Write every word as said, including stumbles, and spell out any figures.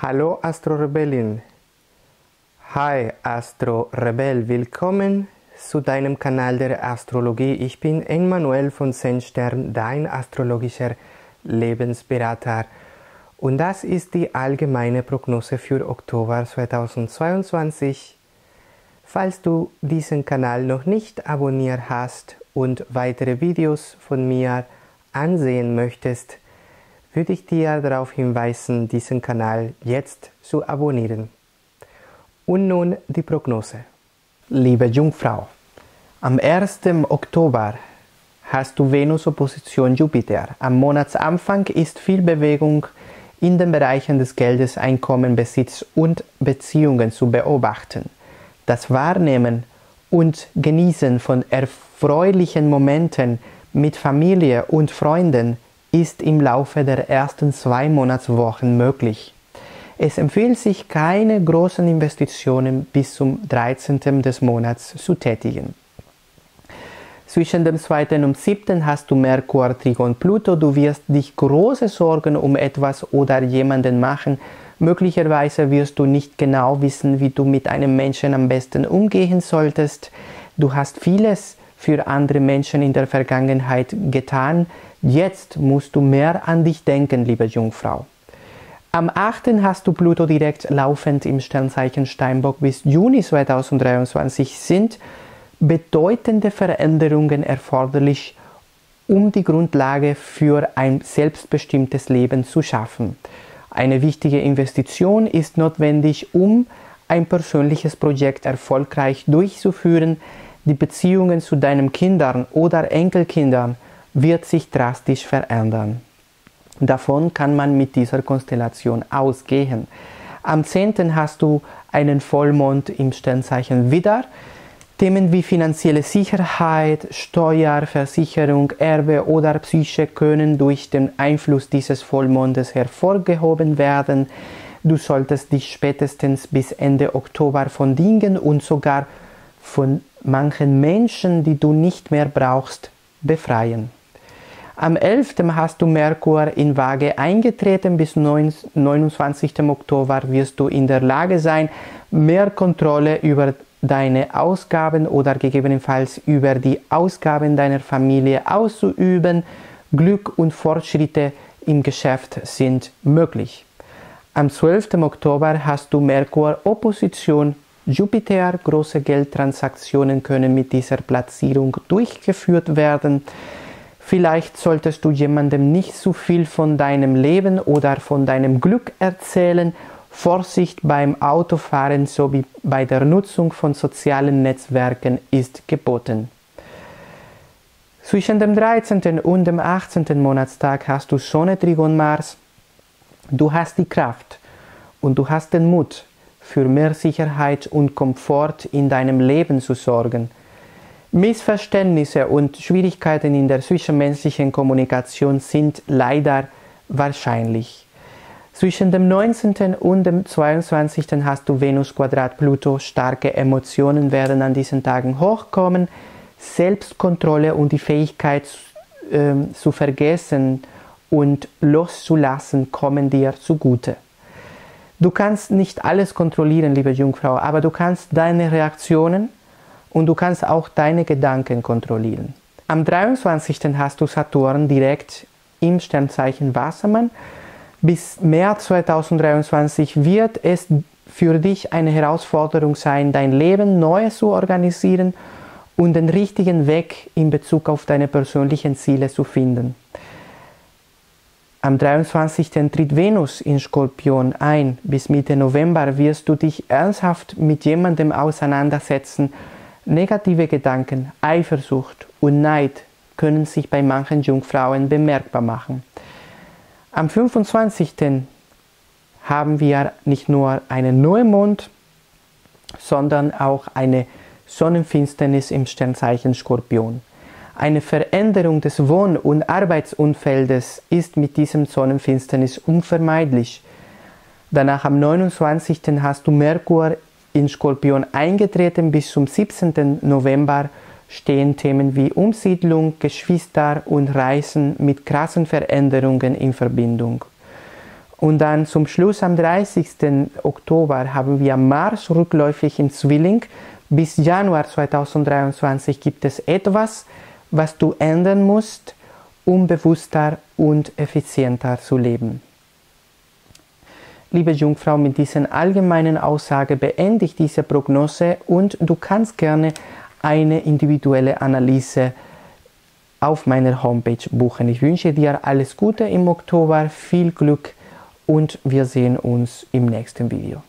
Hallo Astro-Rebellin. Hi Astro-Rebell, willkommen zu deinem Kanal der Astrologie. Ich bin Enmanuel von Zehnstern, dein astrologischer Lebensberater. Und das ist die allgemeine Prognose für Oktober zweitausendzweiundzwanzig. Falls du diesen Kanal noch nicht abonniert hast und weitere Videos von mir ansehen möchtest, würde ich dir darauf hinweisen, diesen Kanal jetzt zu abonnieren. Und nun die Prognose. Liebe Jungfrau, am ersten Oktober hast du Venus-Opposition Jupiter. Am Monatsanfang ist viel Bewegung in den Bereichen des Geldes, Einkommen, Besitz und Beziehungen zu beobachten. Das Wahrnehmen und Genießen von erfreulichen Momenten mit Familie und Freunden ist im Laufe der ersten zwei Monatswochen möglich. Es empfiehlt sich, keine großen Investitionen bis zum dreizehnten des Monats zu tätigen. Zwischen dem zweiten und siebten hast du Merkur, Trigon, Pluto. Du wirst dich große Sorgen um etwas oder jemanden machen. Möglicherweise wirst du nicht genau wissen, wie du mit einem Menschen am besten umgehen solltest. Du hast vieles für andere Menschen in der Vergangenheit getan. Jetzt musst du mehr an dich denken, liebe Jungfrau. Am achten hast du Pluto direkt laufend im Sternzeichen Steinbock. Bis Juni zweitausenddreiundzwanzig sind bedeutende Veränderungen erforderlich, um die Grundlage für ein selbstbestimmtes Leben zu schaffen. Eine wichtige Investition ist notwendig, um ein persönliches Projekt erfolgreich durchzuführen. Die Beziehungen zu deinen Kindern oder Enkelkindern wird sich drastisch verändern. Davon kann man mit dieser Konstellation ausgehen. Am zehnten hast du einen Vollmond im Sternzeichen Widder. Themen wie finanzielle Sicherheit, Steuer, Versicherung, Erbe oder Psyche können durch den Einfluss dieses Vollmondes hervorgehoben werden. Du solltest dich spätestens bis Ende Oktober von Dingen und sogar von manchen Menschen, die du nicht mehr brauchst, befreien. Am elften hast du Merkur in Waage eingetreten. Bis neunundzwanzigsten Oktober wirst du in der Lage sein, mehr Kontrolle über deine Ausgaben oder gegebenenfalls über die Ausgaben deiner Familie auszuüben. Glück und Fortschritte im Geschäft sind möglich. Am zwölften Oktober hast du Merkur Opposition Jupiter. Große Geldtransaktionen können mit dieser Platzierung durchgeführt werden. Vielleicht solltest du jemandem nicht zu viel von deinem Leben oder von deinem Glück erzählen. Vorsicht beim Autofahren sowie bei der Nutzung von sozialen Netzwerken ist geboten. Zwischen dem dreizehnten und dem achtzehnten Monatstag hast du Sonne, Trigon, Mars. Du hast die Kraft und du hast den Mut, für mehr Sicherheit und Komfort in deinem Leben zu sorgen. Missverständnisse und Schwierigkeiten in der zwischenmenschlichen Kommunikation sind leider wahrscheinlich. Zwischen dem neunzehnten und dem zweiundzwanzigsten hast du Venus Quadrat Pluto. Starke Emotionen werden an diesen Tagen hochkommen. Selbstkontrolle und die Fähigkeit äh, zu vergessen und loszulassen kommen dir zugute. Du kannst nicht alles kontrollieren, liebe Jungfrau, aber du kannst deine Reaktionen und du kannst auch deine Gedanken kontrollieren. Am dreiundzwanzigsten hast du Saturn direkt im Sternzeichen Wassermann. Bis März zweitausenddreiundzwanzig wird es für dich eine Herausforderung sein, dein Leben neu zu organisieren und den richtigen Weg in Bezug auf deine persönlichen Ziele zu finden. Am dreiundzwanzigsten tritt Venus in Skorpion ein. Bis Mitte November wirst du dich ernsthaft mit jemandem auseinandersetzen. Negative Gedanken, Eifersucht und Neid können sich bei manchen Jungfrauen bemerkbar machen. Am fünfundzwanzigsten haben wir nicht nur einen Neumond, sondern auch eine Sonnenfinsternis im Sternzeichen Skorpion. Eine Veränderung des Wohn- und Arbeitsumfeldes ist mit diesem Sonnenfinsternis unvermeidlich. Danach am neunundzwanzigsten hast du Merkur in Skorpion eingetreten. Bis zum siebzehnten November stehen Themen wie Umsiedlung, Geschwister und Reisen mit krassen Veränderungen in Verbindung. Und dann zum Schluss am dreißigsten Oktober haben wir Mars rückläufig im Zwilling. Bis Januar zweitausenddreiundzwanzig gibt es etwas, was du ändern musst, um bewusster und effizienter zu leben. Liebe Jungfrau, mit diesen allgemeinen Aussagen beende ich diese Prognose und du kannst gerne eine individuelle Analyse auf meiner Homepage buchen. Ich wünsche dir alles Gute im Oktober, viel Glück und wir sehen uns im nächsten Video.